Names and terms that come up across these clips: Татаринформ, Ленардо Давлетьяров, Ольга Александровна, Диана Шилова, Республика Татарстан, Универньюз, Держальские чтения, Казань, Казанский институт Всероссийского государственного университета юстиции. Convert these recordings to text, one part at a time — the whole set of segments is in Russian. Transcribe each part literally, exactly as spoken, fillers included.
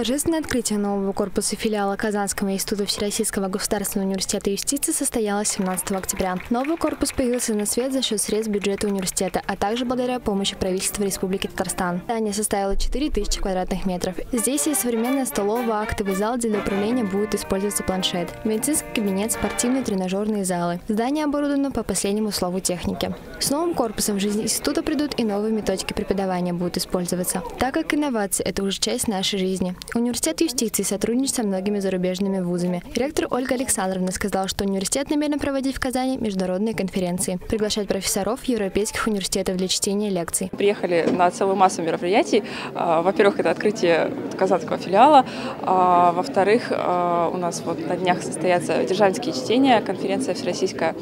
Торжественное открытие нового корпуса филиала Казанского института Всероссийского государственного университета юстиции состоялось семнадцатого октября. Новый корпус появился на свет за счет средств бюджета университета, а также благодаря помощи правительства Республики Татарстан. Здание составило четыре тысячи квадратных метров. Здесь есть современная столовая, актовый зал, где для управления будет использоваться планшет, медицинский кабинет, спортивные тренажерные залы. Здание оборудовано по последнему слову техники. С новым корпусом в жизнь института придут и новые методики преподавания будут использоваться, так как инновации – это уже часть нашей жизни. Университет юстиции сотрудничает со многими зарубежными вузами. Ректор Ольга Александровна сказала, что университет намерен проводить в Казани международные конференции, приглашать профессоров европейских университетов для чтения лекций. Приехали на целую массу мероприятий. Во-первых, это открытие казанского филиала. Во-вторых, у нас вот на днях состоятся «Держальские чтения», конференция всероссийская.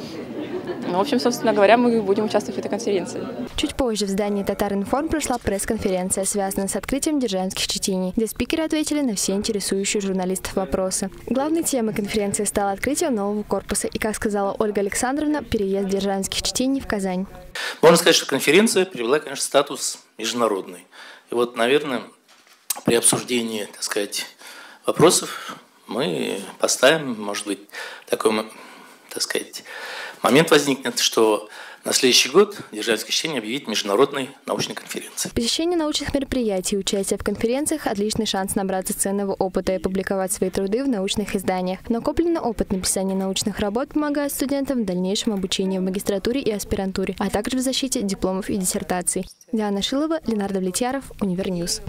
Ну, в общем, собственно говоря, мы будем участвовать в этой конференции. Чуть позже в здании «Татаринформ» прошла пресс-конференция, связанная с открытием Держальских чтений, где спикеры ответили на все интересующие журналистов вопросы. Главной темой конференции стало открытие нового корпуса и, как сказала Ольга Александровна, переезд Держальских чтений в Казань. Можно сказать, что конференция приобрела, конечно, статус международный. И вот, наверное, при обсуждении, так сказать, вопросов мы поставим, может быть, такой, так сказать, момент возникнет, что на следующий год Держальское чтение объявит международной научной конференцией. Посещение научных мероприятий и участие в конференциях – отличный шанс набраться ценного опыта и публиковать свои труды в научных изданиях. Накопленный опыт написания научных работ помогает студентам в дальнейшем обучении в магистратуре и аспирантуре, а также в защите дипломов и диссертаций. Диана Шилова, Ленардо Давлетьяров, Универньюз.